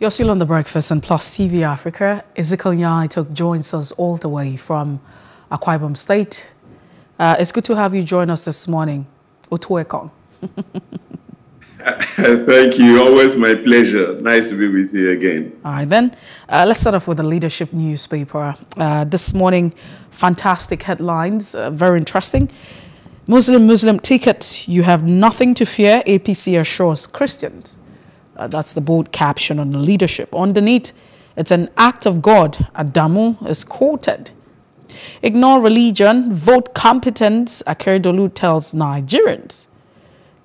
You're still on The Breakfast and Plus TV Africa. Ezekiel Nya-Etok joins us all the way from Akwaibom State. It's good to have you join us this morning. Utuwekong. Thank you. Always my pleasure. Nice to be with you again. All right, then. Let's start off with the leadership newspaper. This morning, fantastic headlines. Very interesting. Muslim ticket. You have nothing to fear. APC assures Christians. That's the bold caption on the leadership. Underneath, it's an act of God. Adamu is quoted. Ignore religion, vote competence, Akeredolu tells Nigerians.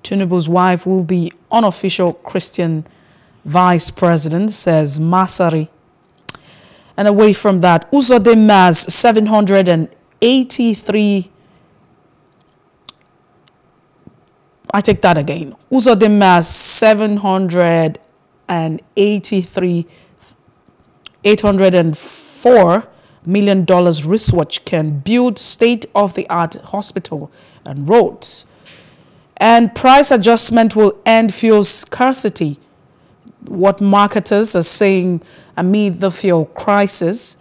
Tinubu's wife will be unofficial Christian vice president, says Masari. And away from that, Uzodimma's 783... I take that again. Uzodimma's 804 million dollars research can build state-of-the-art hospital and roads. And price adjustment will end fuel scarcity. What marketers are saying amid the fuel crisis.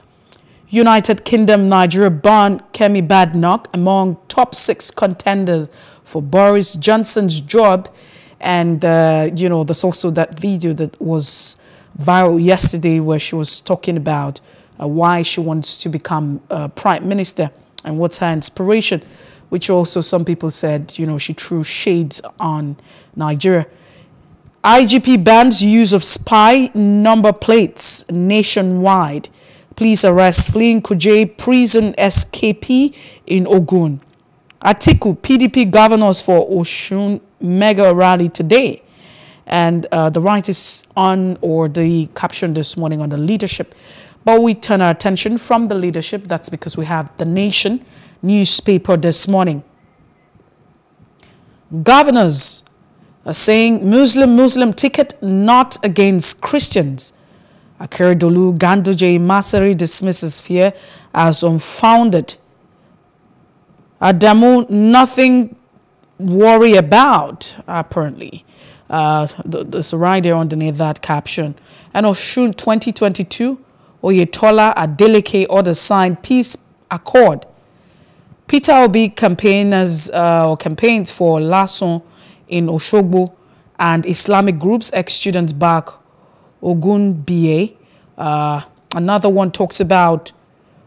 United Kingdom, Nigeria banned Kemi Badenoch among top 6 contenders for Boris Johnson's job. And, you know, there's also that video that was viral yesterday where she was talking about why she wants to become prime minister and what's her inspiration, which also some people said, you know, she threw shades on Nigeria. IGP bans use of spy number plates nationwide. Police arrest fleeing Kuje prison escapee in Ogun. Atiku, PDP governors for Osun mega rally today. And the right is on, or the caption this morning on the leadership. But we turn our attention from the leadership. That's because we have The Nation newspaper this morning. Governors are saying Muslim ticket not against Christians. Akeredolu, Ganduje, Masari dismisses fear as unfounded. Adamu, nothing worry about, apparently. There's a right there underneath that caption. And Osun 2022, Oyetola, Adeleke, others signed peace accord. Peter Obi campaigns for Lason in Oshogbo, and Islamic groups ex-students back Ogun BA. Another one talks about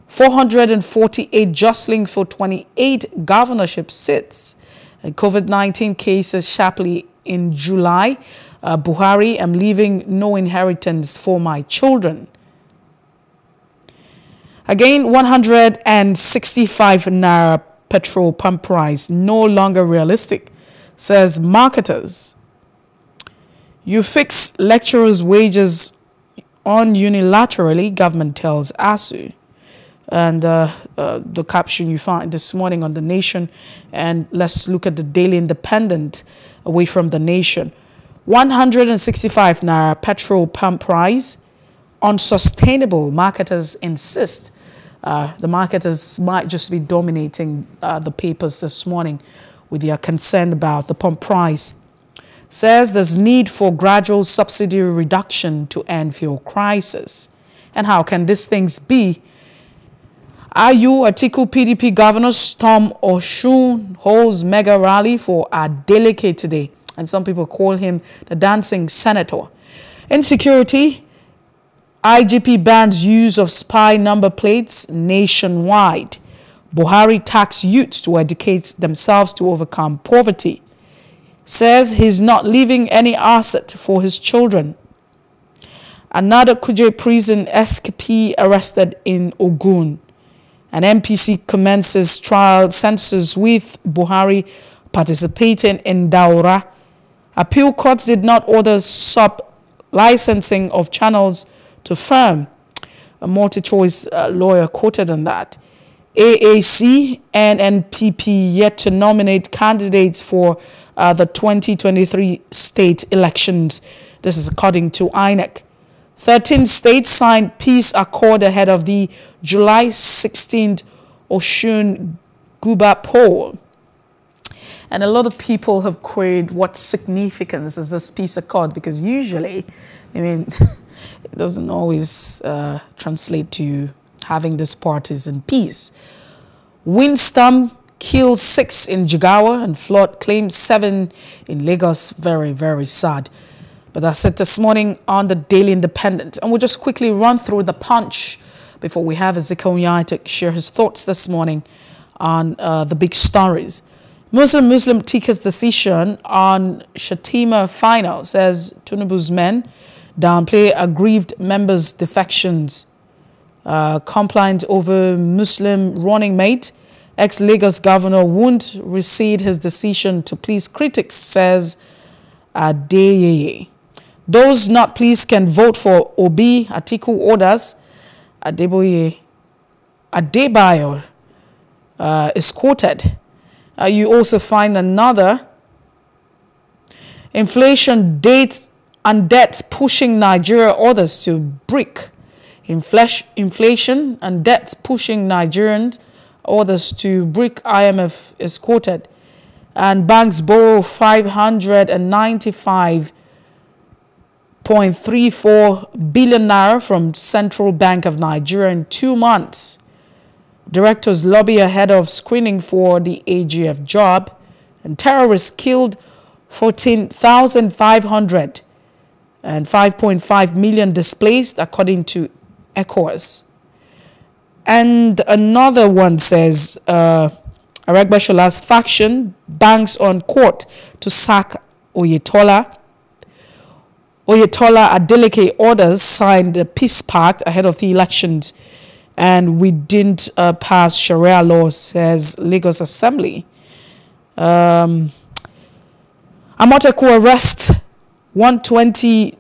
448 jostling for 28 governorship seats. COVID-19 cases sharply in July. Buhari, I'm leaving no inheritance for my children. Again, 165 naira petrol pump price, no longer realistic, says marketers. You fix lecturers' wages on unilaterally, government tells ASUU. And the caption you find this morning on The Nation. And let's look at the Daily Independent away from The Nation. 165 naira petrol pump price, unsustainable, marketers insist. The marketers might just be dominating the papers this morning with their concern about the pump price. Says there's need for gradual subsidy reduction to end fuel crisis. And how can these things be? Ayu, Atiku, PDP governor storm Osun holds mega rally for Adeleke today. And some people call him the dancing senator. Insecurity, IGP bans use of spy number plates nationwide. Buhari tax youths to educate themselves to overcome poverty. Says he's not leaving any asset for his children. Another Kuje prison escapee arrested in Ogun. An MPC commences trial sentences with Buhari participating in Daura. Appeal courts did not order sub-licensing of channels to firm. A multi-choice lawyer quoted on that. AAC and NPP yet to nominate candidates for the 2023 state elections. This is according to INEC. 13 states signed peace accord ahead of the July 16th Osun Guba poll. And a lot of people have queried what significance is this peace accord, because usually, I mean, It doesn't always translate to having these parties in peace. Windstorm kills 6 in Jigawa and flood claims 7 in Lagos. Very, very sad. But that's it this morning on the Daily Independent. And we'll just quickly run through the Punch before we have Ezekiel Nya-Etok share his thoughts this morning on the big stories. Muslim tickets decision on Shettima final, says Tinubu's men downplay aggrieved members' defections. Complaint over Muslim running mate. Ex-Lagos governor won't recede his decision to please critics, says Adeyeye. Those not pleased can vote for Obi, Atiku orders. Adebayo is quoted. You also find another. Inflation, dates and debt pushing Nigeria orders to brick. Inflation and debt pushing Nigerians orders to brick, IMF is quoted. And banks borrow 595.34 billion naira from Central Bank of Nigeria in 2 months. Directors lobby ahead of screening for the AGF job. And terrorists killed 14,500 and 5.5 million displaced, according to ECOWAS. And another one says, Aragba Shola's faction banks on court to sack Oyetola. Oyetola Adeleke orders signed a peace pact ahead of the elections. And we didn't pass Sharia law, says Lagos Assembly. Amoteku arrest 120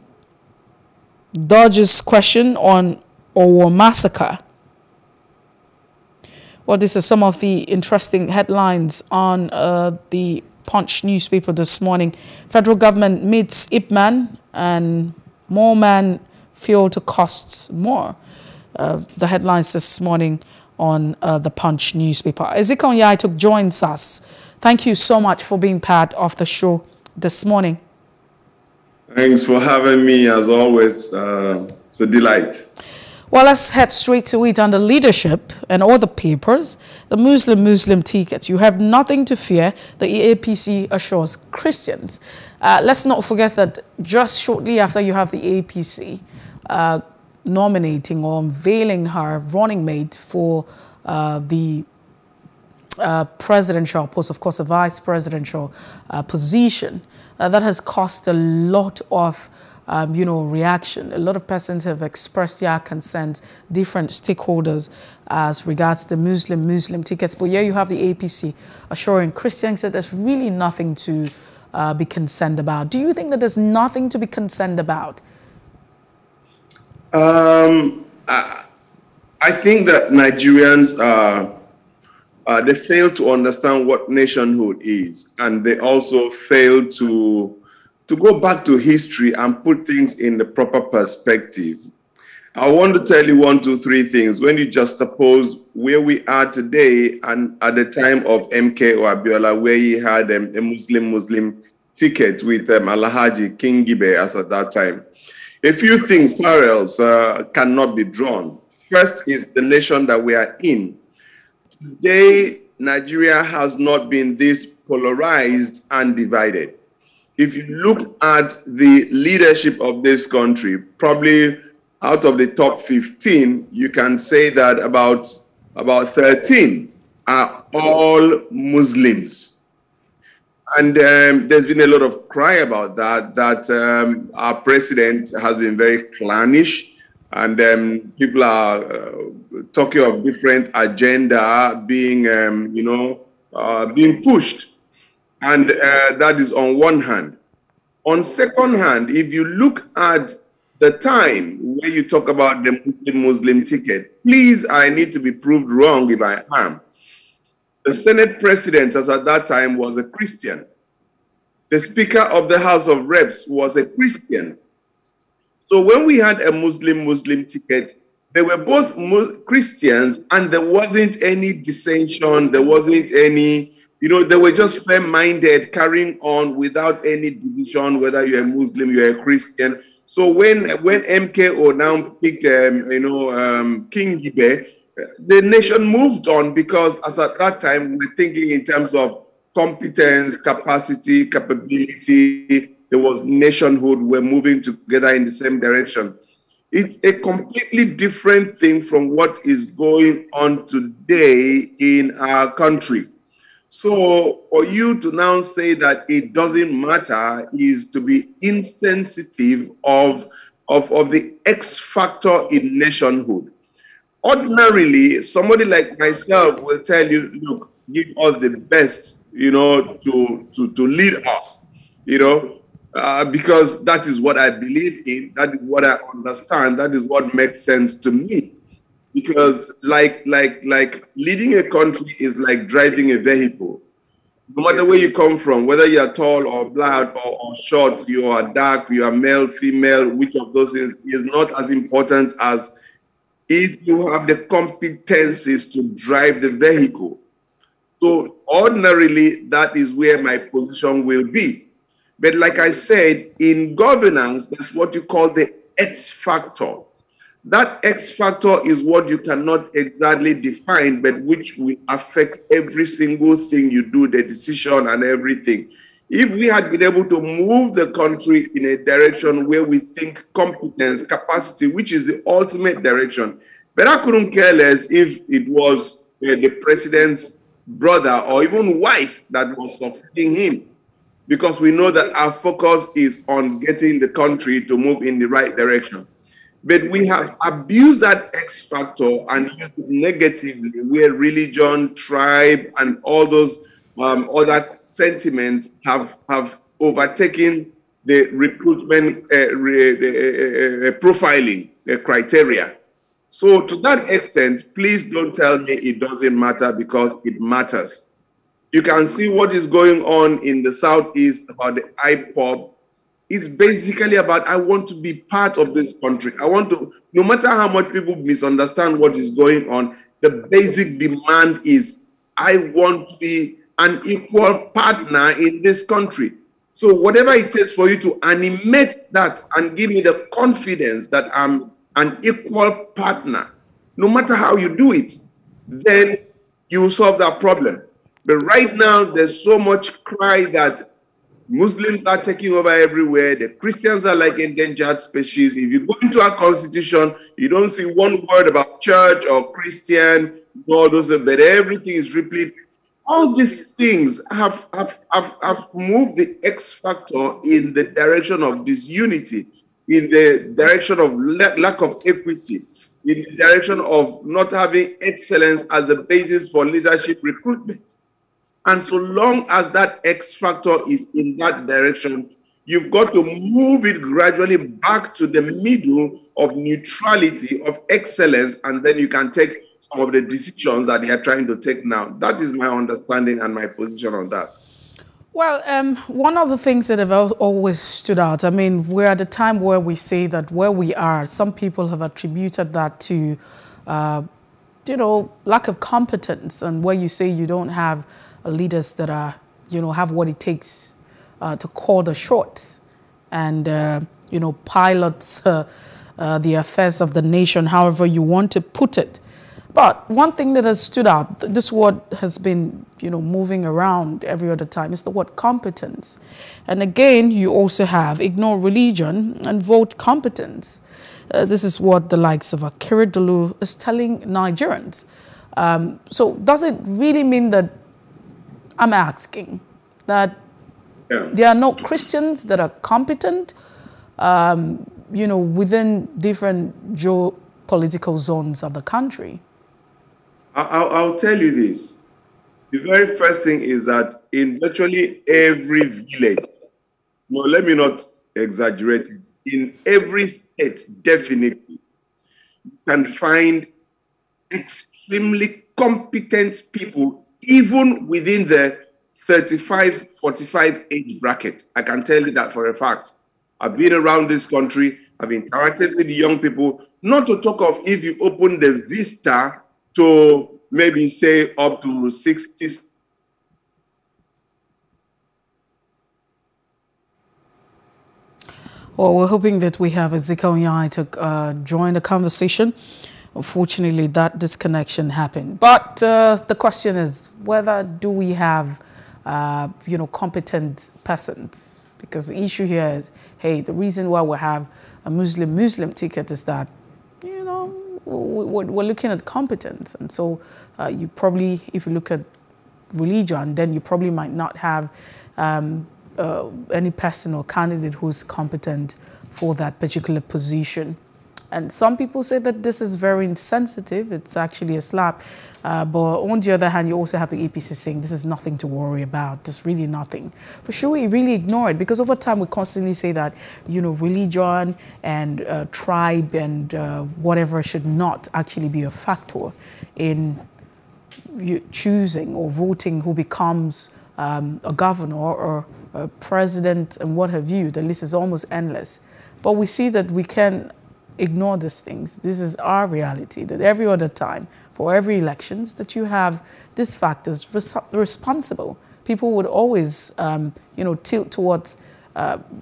dodges question on Owo massacre. Well, this is some of the interesting headlines on the Punch newspaper this morning. Federal government meets IPMAN and more man fuel to costs more. The headlines this morning on the Punch newspaper. Ezekiel Nya-Etok joins us. Thank you so much for being part of the show this morning. Thanks for having me, as always. It's a delight. Well, let's head straight to it. Under leadership and all the papers, the Muslim ticket. You have nothing to fear, the APC assures Christians. Let's not forget that just shortly after you have the APC nominating or unveiling her running mate for the presidential post, of course, a vice presidential position, that has cost a lot of reaction. A lot of persons have expressed their concerns, different stakeholders, as regards to Muslim tickets. But here you have the APC assuring Christians that there's really nothing to be concerned about. Do you think that there's nothing to be concerned about? I think that Nigerians they fail to understand what nationhood is, and they also fail to go back to history and put things in the proper perspective. I want to tell you 1, 2, 3 things. When you juxtapose where we are today and at the time of MK or Abiola, where he had a Muslim ticket with Alhaji Kingibe as at that time, a few things, parallels cannot be drawn. First is the nation that we are in. Today, Nigeria has not been this polarized and divided. If you look at the leadership of this country, probably out of the top 15, you can say that about 13 are all Muslims. And there's been a lot of cry about that our president has been very clannish, and people are talking of different agenda being, being pushed. And that is on one hand. On second hand, if you look at the time where you talk about the Muslim ticket, please, I need to be proved wrong if I am. The Senate president, as at that time, was a Christian. The Speaker of the House of Reps was a Christian. So when we had a Muslim ticket, they were both Christians, and there wasn't any dissension, there wasn't any... they were just fair-minded, carrying on without any division, whether you're a Muslim, you're a Christian. So when MKO now picked, Kingibe, the nation moved on, because as at that time we were thinking in terms of competence, capacity, capability. There was nationhood. We're moving together in the same direction. It's a completely different thing from what is going on today in our country. So for you to now say that it doesn't matter is to be insensitive of the X factor in nationhood. Ordinarily, somebody like myself will tell you, look, give us the best, to lead us, because that is what I believe in, that is what I understand, that is what makes sense to me. Because like leading a country is like driving a vehicle. No matter where you come from, whether you are tall or black or short, you are dark, you are male, female, which of those things is not as important as if you have the competencies to drive the vehicle. So ordinarily, that is where my position will be. But like I said, in governance, that's what you call the X factor. That X factor is what you cannot exactly define, but which will affect every single thing you do, the decision and everything. If we had been able to move the country in a direction where we think competence, capacity, which is the ultimate direction, but I couldn't care less if it was the president's brother or even wife that was succeeding him. Because we know that our focus is on getting the country to move in the right direction. But we have abused that X factor and used it negatively, where religion, tribe, and all those other sentiments have overtaken the recruitment profiling criteria. So to that extent, please don't tell me it doesn't matter, because it matters. You can see what is going on in the Southeast about the IPOB. It's basically about, I want to be part of this country. I want to, no matter how much people misunderstand what is going on, the basic demand is, I want to be an equal partner in this country. So whatever it takes for you to animate that and give me the confidence that I'm an equal partner, no matter how you do it, then you will solve that problem. But right now, there's so much cry that Muslims are taking over everywhere. The Christians are like endangered species. If you go into our constitution, you don't see one word about church or Christian, all those, but everything is replete. All these things have moved the X factor in the direction of disunity, in the direction of lack of equity, in the direction of not having excellence as a basis for leadership recruitment. And so long as that X factor is in that direction, you've got to move it gradually back to the middle of neutrality, of excellence, and then you can take some of the decisions that they are trying to take now. That is my understanding and my position on that. Well, one of the things that have always stood out, I mean, we're at a time where we say that where we are, some people have attributed that to, lack of competence, and where you say you don't have leaders that are, have what it takes to call the shots and, pilots the affairs of the nation, however you want to put it. But one thing that has stood out, this word has been, moving around every other time, is the word competence. And again, you also have ignore religion and vote competence. This is what the likes of Akeredolu is telling Nigerians. So does it really mean that, I'm asking that there are no Christians that are competent, within different geopolitical zones of the country? I'll tell you this. The very first thing is that in virtually every village, no, let me not exaggerate, in every state, definitely, you can find extremely competent people even within the 35-45 age bracket. I can tell you that for a fact. I've been around this country, I've interacted with the young people, not to talk of if you open the vista to maybe say up to 60. Well, we're hoping that we have Ezekiel Nya-Etok join the conversation. Unfortunately, that disconnection happened. But the question is, whether do we have, competent persons? Because the issue here is, hey, the reason why we have a Muslim-Muslim ticket is that, we're looking at competence. And so you probably, if you look at religion, then you probably might not have any person or candidate who's competent for that particular position. And some people say that this is very insensitive. It's actually a slap. But on the other hand, you also have the APC saying this is nothing to worry about. This is really nothing. But should we really ignore it? Because over time, we constantly say that, religion and tribe and whatever should not actually be a factor in choosing or voting who becomes a governor or a president and what have you. The list is almost endless. But we see that we can ignore these things. This is our reality, that every other time, for every elections, that you have these factors responsible. People would always, tilt towards,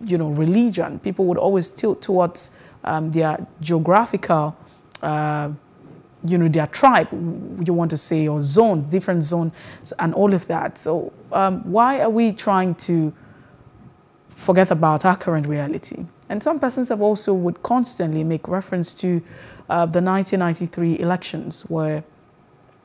religion. People would always tilt towards their geographical, their tribe, you want to say, or zone, different zones and all of that. So why are we trying to forget about our current reality? And some persons have also would constantly make reference to the 1993 elections where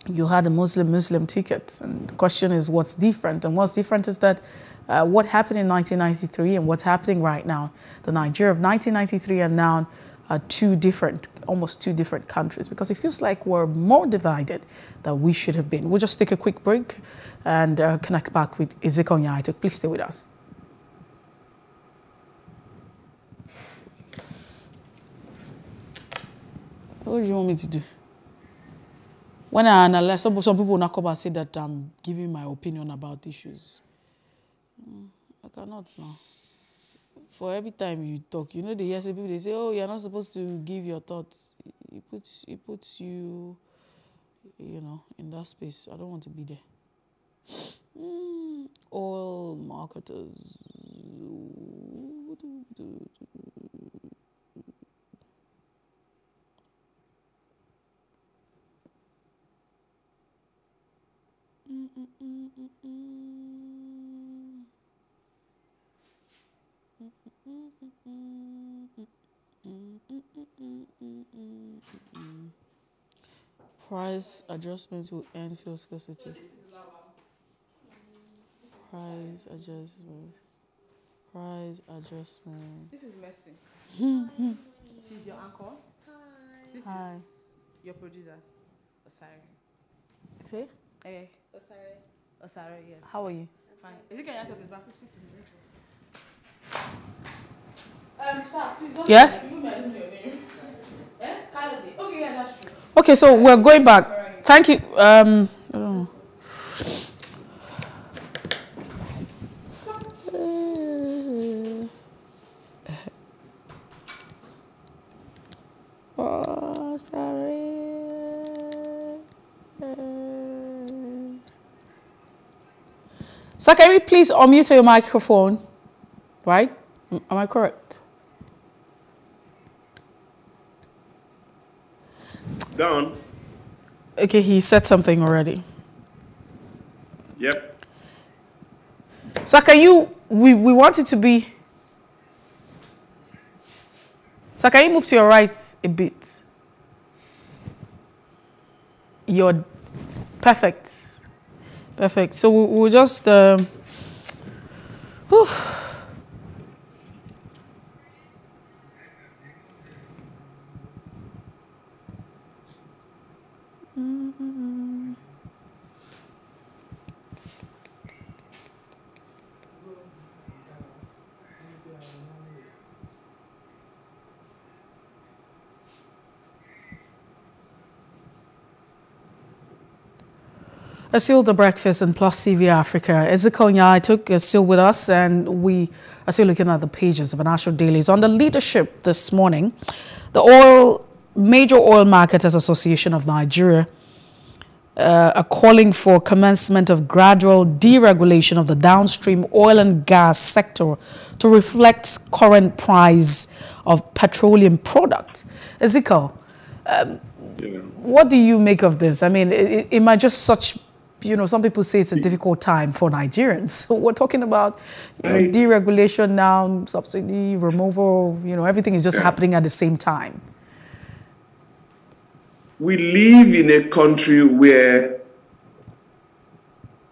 you had a Muslim-Muslim ticket. And the question is, what's different? And what's different is that what happened in 1993 and what's happening right now, the Nigeria of 1993 and now are almost two different countries, because it feels like we're more divided than we should have been. We'll just take a quick break and connect back with Ezekiel Nya-Etok. Please stay with us. What do you want me to do? When I analyze, some people now come and say that I'm giving my opinion about issues. I cannot now. For every time you talk, the yes people, they say, oh, you're not supposed to give your thoughts. It puts you, in that space. I don't want to be there. All marketers. What do we do? Price adjustments will end fuel scarcity. Price adjustment. This is Mercy. She's your anchor. Hi. This is your producer, Masari. Say? Hey. Osare, yes. How are you? Fine. Is it okay? Nya-Etok is back. Sir, please don't. Yes. Okay, yeah, that's true. Okay, so we're going back. Right. Thank you. I don't know. So can you please unmute your microphone? Right? Am I correct? Done. Okay, he said something already. Yep. Saka, we want it to be. Saka, you move to your right a bit. You're perfect. Perfect. So we'll just. Still The Breakfast and Plus TV Africa. Ezekiel Nya-Etok is still with us, and we are still looking at the pages of the national dailies. On the leadership this morning, the Major Oil Marketers Association of Nigeria are calling for commencement of gradual deregulation of the downstream oil and gas sector to reflect current price of petroleum products. Ezekiel, what do you make of this? I mean, it might just such, you know, some people say it's a difficult time for Nigerians. So we're talking about, you know, deregulation now, subsidy, removal, you know, everything is just happening at the same time. We live in a country where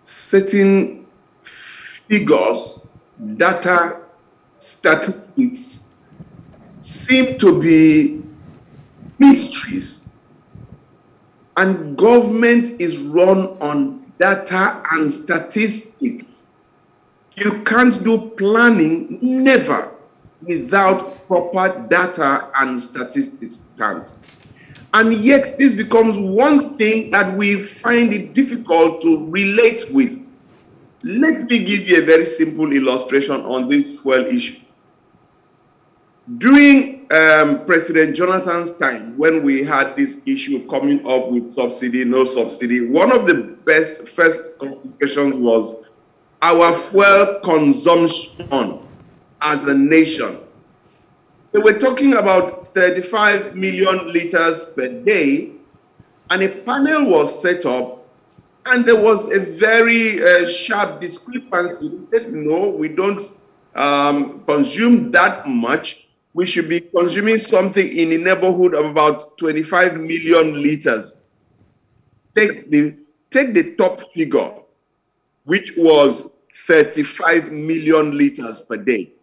certain figures, data, statistics seem to be mysteries. And government is run on data and statistics. You can't do planning, never, without proper data and statistics. Can't. And yet this becomes one thing that we find it difficult to relate with. Let me give you a very simple illustration on this fuel issue. During President Jonathan's time, when we had this issue coming up with subsidy, no subsidy, one of the first complications was our fuel consumption as a nation. They were talking about 35 million liters per day, and a panel was set up, and there was a very sharp discrepancy. They said, no, we don't consume that much. We should be consuming something in the neighborhood of about 25 million liters. Take the top figure, which was 35 million liters per day.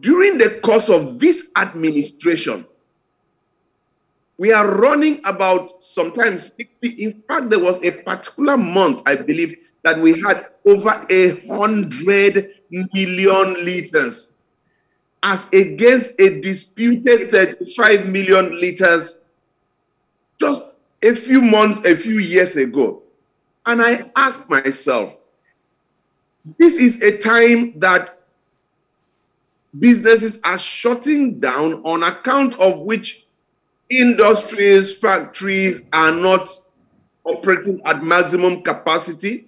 During the course of this administration, we are running about sometimes 60. In fact, there was a particular month, I believe, that we had over 100 million liters, as against a disputed 35 million liters just a few years ago. And I asked myself, this is a time that businesses are shutting down, on account of which industries, factories are not operating at maximum capacity.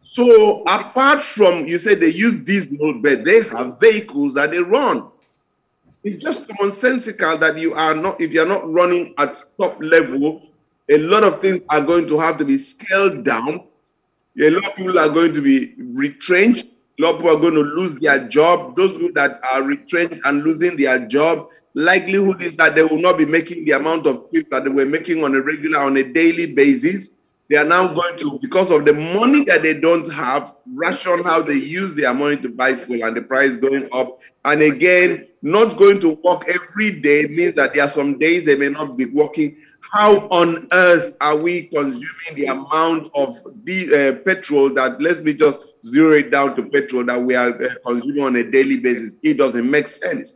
So apart from, you said they use diesel, but they have vehicles that they run. It's just commonsensical that you are not, if you're not running at top level, a lot of things are going to have to be scaled down. A lot of people are going to be retrenched. A lot of people are going to lose their job. Those people that are retrenched and losing their job, likelihood is that they will not be making the amount of trips that they were making on a regular, on a daily basis. They are now going to, because of the money that they don't have, ration how they use their money to buy fuel, and the price going up. And again, not going to work every day means that there are some days they may not be working. How on earth are we consuming the amount of petrol that, let me just zero it down to petrol, that we are consuming on a daily basis? It doesn't make sense.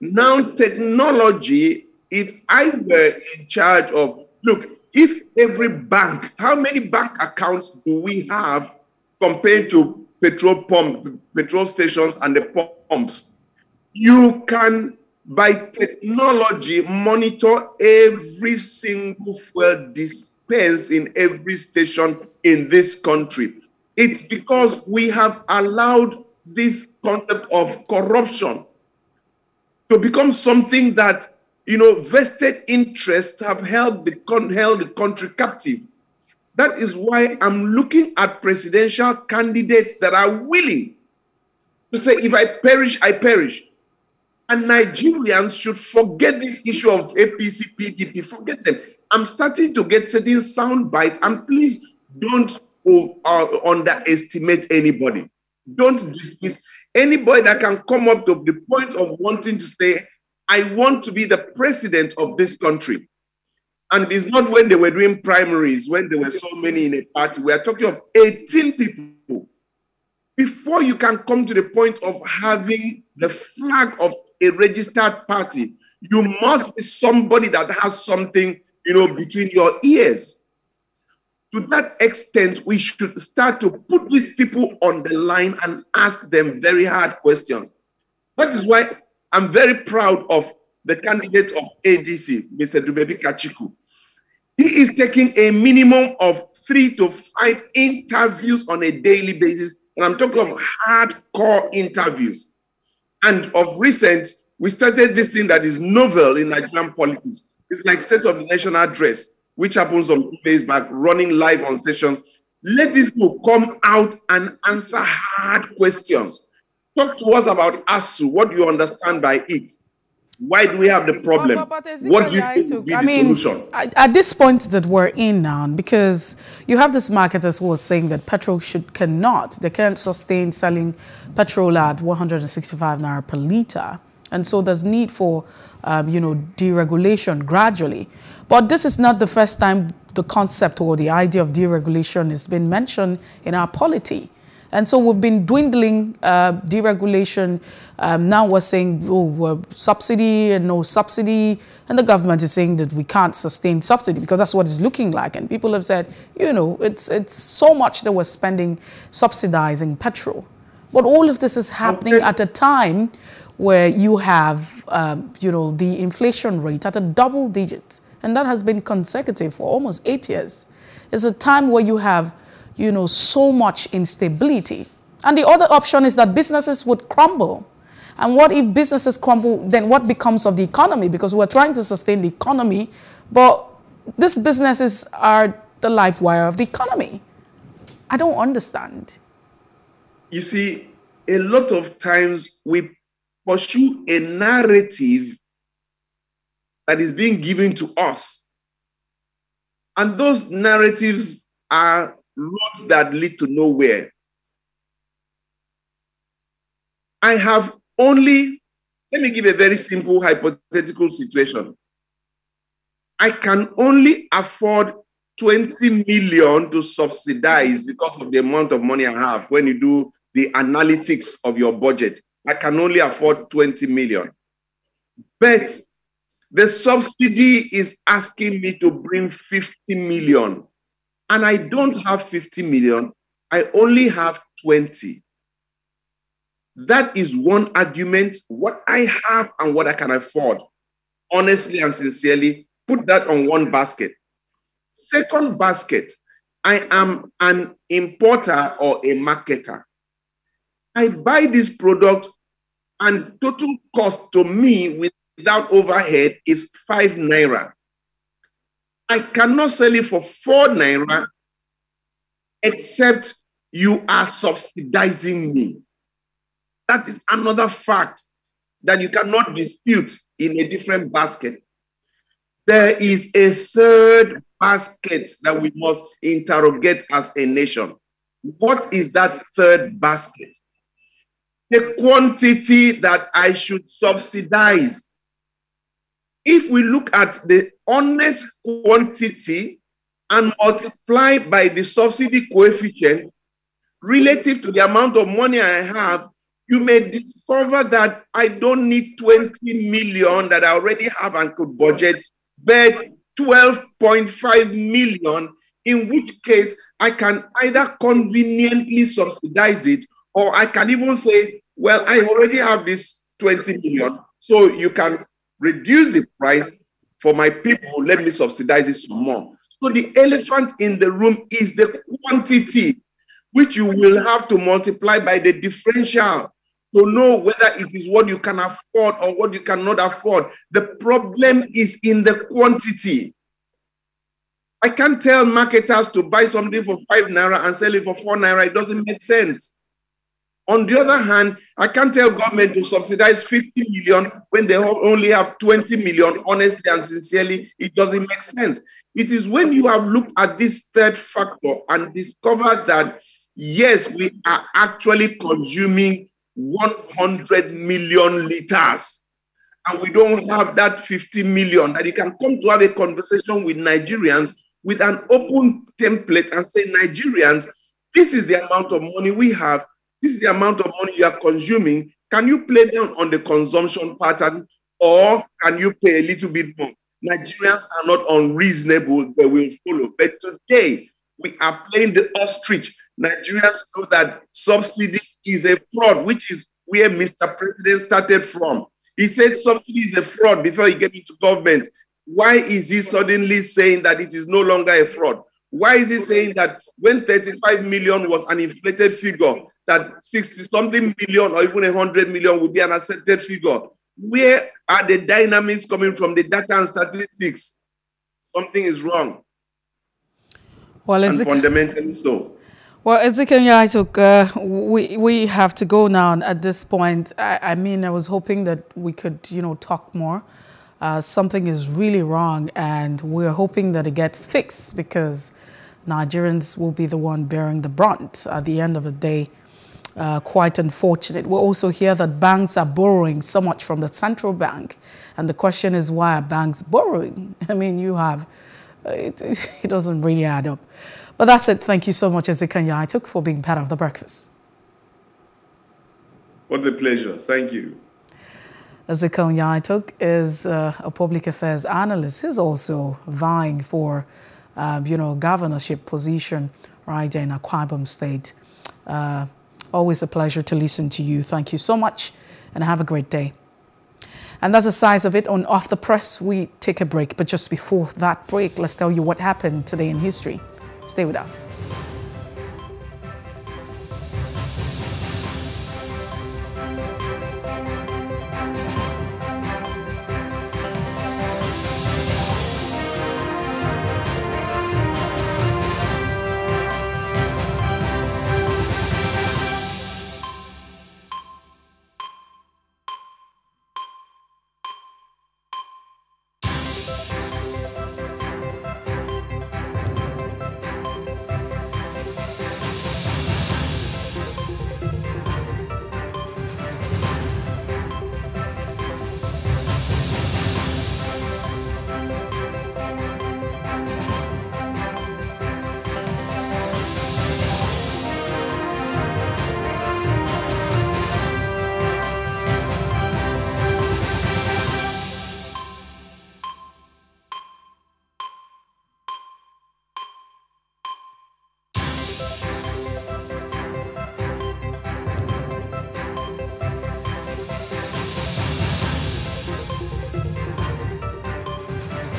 Now, technology, if I were in charge of, look, if every bank, how many bank accounts do we have compared to petrol stations and the pumps? You can, by technology, monitor every single fuel dispense in every station in this country. It's because we have allowed this concept of corruption to become something that, you know, vested interests have held the country captive. That is why I'm looking at presidential candidates that are willing to say, if I perish, I perish. And Nigerians should forget this issue of APC, PDP, forget them. I'm starting to get certain sound bites, and please don't underestimate anybody. Don't dismiss anybody that can come up to the point of wanting to say, I want to be the president of this country. And it's not when they were doing primaries, when there were so many in a party. We are talking of 18 people. Before you can come to the point of having the flag of a registered party, you must be somebody that has something, you know, between your ears. To that extent, we should start to put these people on the line and ask them very hard questions. That is why I'm very proud of the candidate of ADC, Mr. Dubebi Kachiku. He is taking a minimum of 3 to 5 interviews on a daily basis. And I'm talking of hardcore interviews. And of recent, we started this thing that is novel in Nigerian politics. It's like State of the Nation Address, which happens on 2 days back, running live on stations. Let these people come out and answer hard questions. Talk to us about ASUU. What do you understand by it? Why do we have the problem? But what do you think would be the solution? At this point that we're in now, because you have this marketers who are saying that petrol can't sustain selling petrol at 165 naira per litre. And so there's need for, deregulation gradually. But this is not the first time the concept or the idea of deregulation has been mentioned in our polity. And so we've been dwindling deregulation. Now we're saying, oh, we're subsidy and no subsidy. And the government is saying that we can't sustain subsidy because that's what it's looking like. And people have said, it's so much that we're spending subsidizing petrol. But all of this is happening at a time where you have, the inflation rate at a double digit. And that has been consecutive for almost 8 years. It's a time where you have so much instability. And the other option is that businesses would crumble. And what if businesses crumble, then what becomes of the economy? Because we're trying to sustain the economy, but these businesses are the life wire of the economy. I don't understand. You see, a lot of times we pursue a narrative that is being given to us. And those narratives are roads that lead to nowhere. I have only, let me give a very simple hypothetical situation. I can only afford 20 million to subsidize because of the amount of money I have. When you do the analytics of your budget, I can only afford 20 million. But the subsidy is asking me to bring 50 million. And I don't have 50 million, I only have 20. That is one argument, what I have and what I can afford. Honestly and sincerely, put that on one basket. Second basket, I am an importer or a marketer. I buy this product and total cost to me without overhead is 5 naira. I cannot sell it for 4 naira, except you are subsidizing me. That is another fact that you cannot dispute in a different basket. There is a third basket that we must interrogate as a nation. What is that third basket? The quantity that I should subsidize. If we look at the honest quantity and multiply by the subsidy coefficient relative to the amount of money I have, you may discover that I don't need 20 million that I already have and could budget, but 12.5 million, in which case I can either conveniently subsidize it, or I can even say, well, I already have this 20 million, so you can reduce the price for my people, let me subsidize it some more. So the elephant in the room is the quantity, which you will have to multiply by the differential to know whether it is what you can afford or what you cannot afford. The problem is in the quantity. I can't tell marketers to buy something for 5 naira and sell it for 4 naira. It doesn't make sense. On the other hand, I can't tell government to subsidize 50 million when they only have 20 million. Honestly and sincerely, it doesn't make sense. It is when you have looked at this third factor and discovered that, yes, we are actually consuming 100 million liters, and we don't have that 50 million, that you can come to have a conversation with Nigerians with an open template and say, Nigerians, this is the amount of money we have. This is the amount of money you are consuming. Can you play down on the consumption pattern, or can you pay a little bit more? Nigerians are not unreasonable, they will follow. But today, we are playing the ostrich. Nigerians know that subsidy is a fraud, which is where Mr. President started from. He said subsidy is a fraud before he came into government. Why is he suddenly saying that it is no longer a fraud? Why is he saying that when 35 million was an inflated figure, that 60-something million or even 100 million would be an accepted figure? Where are the dynamics coming from the data and statistics? Something is wrong. Well, and fundamentally so. Well, Ezekiel Nya-Etok, we have to go now at this point. I mean, I was hoping that we could, you know, talk more. Something is really wrong, and we're hoping that it gets fixed, because Nigerians will be the one bearing the brunt at the end of the day. Quite unfortunate. We also hear that banks are borrowing so much from the central bank, and the question is, why are banks borrowing? I mean, you have, it doesn't really add up. But that's it. Thank you so much, Ezekiel Nya-Etok, for being part of The Breakfast. What a pleasure. Thank you. Ezekiel Nya-Etok is a public affairs analyst. He's also vying for, you know, governorship position right there in Akwaibom State. Always a pleasure to listen to you. Thank you so much, and have a great day. And that's the size of it on Off the Press. We take a break, but just before that break, let's tell you what happened today in history. Stay with us.